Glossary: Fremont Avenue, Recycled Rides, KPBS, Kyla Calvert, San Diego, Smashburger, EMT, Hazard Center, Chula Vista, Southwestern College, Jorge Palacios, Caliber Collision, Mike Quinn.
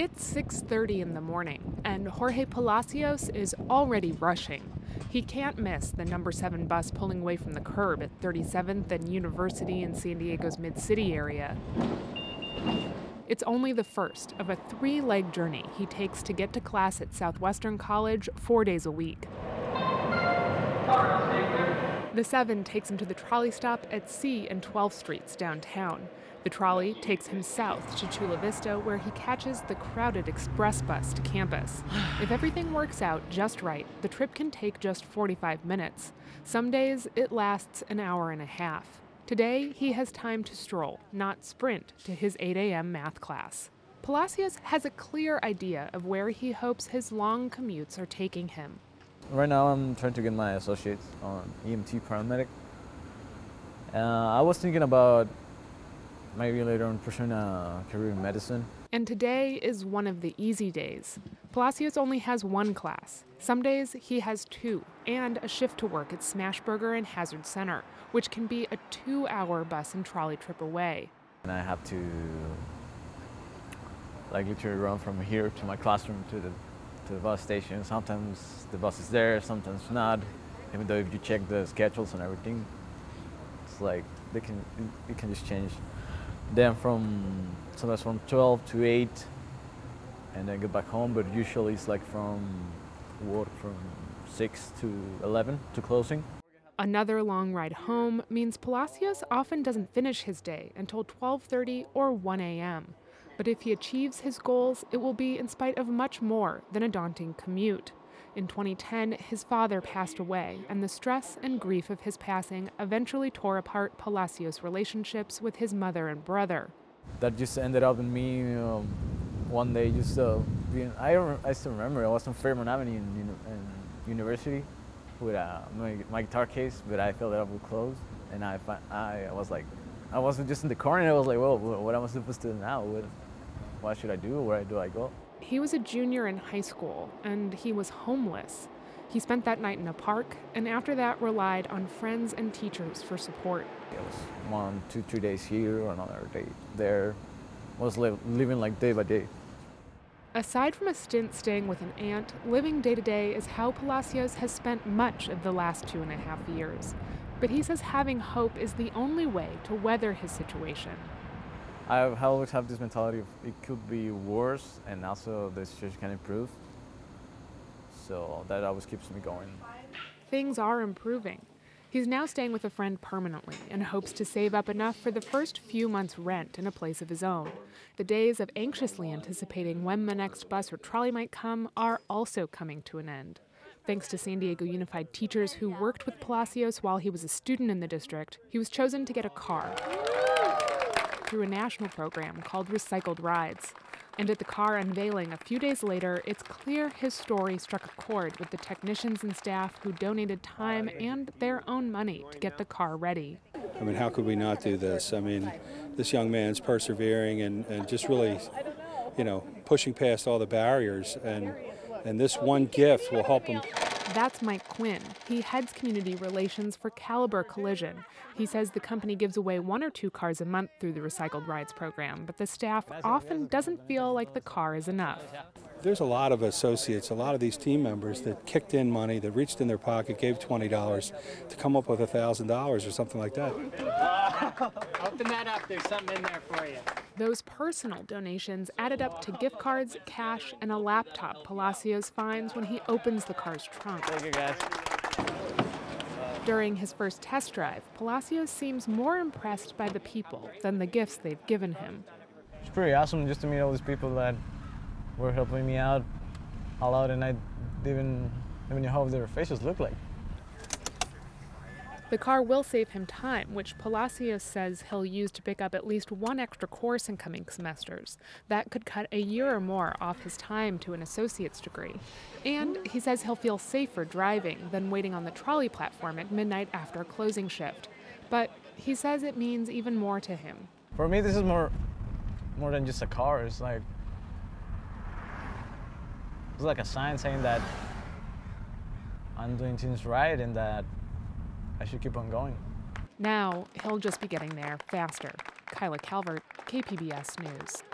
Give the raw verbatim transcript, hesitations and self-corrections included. It's six thirty in the morning, and Jorge Palacios is already rushing. He can't miss the number seven bus pulling away from the curb at thirty-seventh and University in San Diego's mid-city area. It's only the first of a three-leg journey he takes to get to class at Southwestern College four days a week. The seven takes him to the trolley stop at C and twelfth Streets downtown. The trolley takes him south to Chula Vista, where he catches the crowded express bus to campus. If everything works out just right, the trip can take just forty-five minutes. Some days, it lasts an hour and a half. Today, he has time to stroll, not sprint, to his eight a m math class. Palacios has a clear idea of where he hopes his long commutes are taking him. Right now, I'm trying to get my associates on E M T paramedic. Uh, I was thinking about maybe later on pursuing a career in medicine. And today is one of the easy days. Palacios only has one class. Some days he has two, and a shift to work at Smashburger and Hazard Center, which can be a two-hour bus and trolley trip away. And I have to, like, literally run from here to my classroom to the to the bus station. Sometimes the bus is there, sometimes not. Even though if you check the schedules and everything, it's like they can it, it can just change. Then from sometimes from twelve to eight, and then get back home. But usually it's like from work from six to eleven to closing. Another long ride home means Palacios often doesn't finish his day until twelve thirty or one a m But if he achieves his goals, it will be in spite of much more than a daunting commute. In twenty ten, his father passed away, and the stress and grief of his passing eventually tore apart Palacios' relationships with his mother and brother. That just ended up in me um, one day just uh, being, I, don't, I still remember, I was on Fremont Avenue in, in University with uh, my, my guitar case, but I filled it up with clothes, and I, I was like, I was just in the corner, and I was like, well, what am I supposed to do now? What, what should I do? Where do I go? He was a junior in high school, and he was homeless. He spent that night in a park, and after that relied on friends and teachers for support. It was one, two, three days here, or another day there. I was li living like day by day. Aside from a stint staying with an aunt, living day to day is how Palacios has spent much of the last two and a half years. But he says having hope is the only way to weather his situation. I always have this mentality of it could be worse, and also the situation can improve. So that always keeps me going. Things are improving. He's now staying with a friend permanently and hopes to save up enough for the first few months' rent in a place of his own. The days of anxiously anticipating when the next bus or trolley might come are also coming to an end. Thanks to San Diego Unified teachers who worked with Palacios while he was a student in the district, he was chosen to get a car through a national program called Recycled Rides. And at the car unveiling a few days later, it's clear his story struck a chord with the technicians and staff who donated time and their own money to get the car ready. I mean, how could we not do this? I mean, this young man's persevering and, and just really, you know, pushing past all the barriers, and, and this one gift will help him. That's Mike Quinn. He heads community relations for Caliber Collision. He says the company gives away one or two cars a month through the Recycled Rides program, but the staff often doesn't feel like the car is enough. There's a lot of associates, a lot of these team members that kicked in money, that reached in their pocket, gave twenty dollars to come up with one thousand dollars or something like that. Open that up, there's something in there for you. Those personal donations added up to gift cards, cash, and a laptop Palacios finds when he opens the car's trunk. Thank you, guys. During his first test drive, Palacios seems more impressed by the people than the gifts they've given him. It's pretty awesome just to meet all these people that were helping me out a lot, and I didn't even know how their faces looked like. The car will save him time, which Palacios says he'll use to pick up at least one extra course in coming semesters. That could cut a year or more off his time to an associate's degree. And he says he'll feel safer driving than waiting on the trolley platform at midnight after a closing shift. But he says it means even more to him. For me, this is more, more than just a car. It's like, it's like a sign saying that I'm doing things right and that I should keep on going. Now, he'll just be getting there faster. Kyla Calvert, K P B S News.